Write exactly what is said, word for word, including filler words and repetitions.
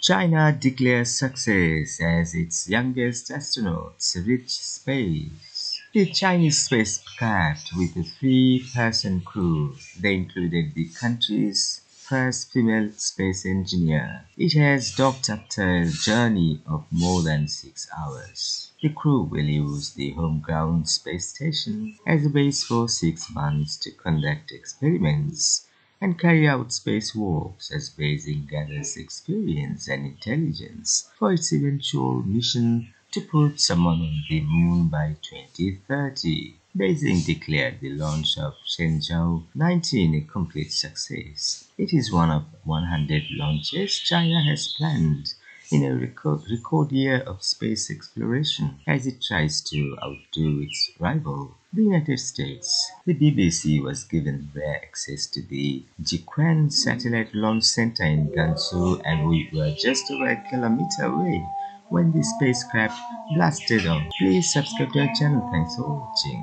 China declares success as its youngest astronauts reach space. The Chinese spacecraft with a three-person crew. They included the country's first female space engineer. It has docked after a journey of more than six hours. The crew will use the home-ground space station as a base for six months to conduct experiments and carry out spacewalks as Beijing gathers experience and intelligence for its eventual mission to put someone on the moon by twenty thirty. Beijing declared the launch of Shenzhou nineteen a complete success. It is one of one hundred launches China has planned in a record, record year of space exploration as it tries to outdo its rival, the United States. The B B C was given rare access to the Jiuquan Satellite Launch Center in Gansu, and we were just over a kilometer away when the spacecraft blasted off. Please subscribe to our channel. Thanks for watching.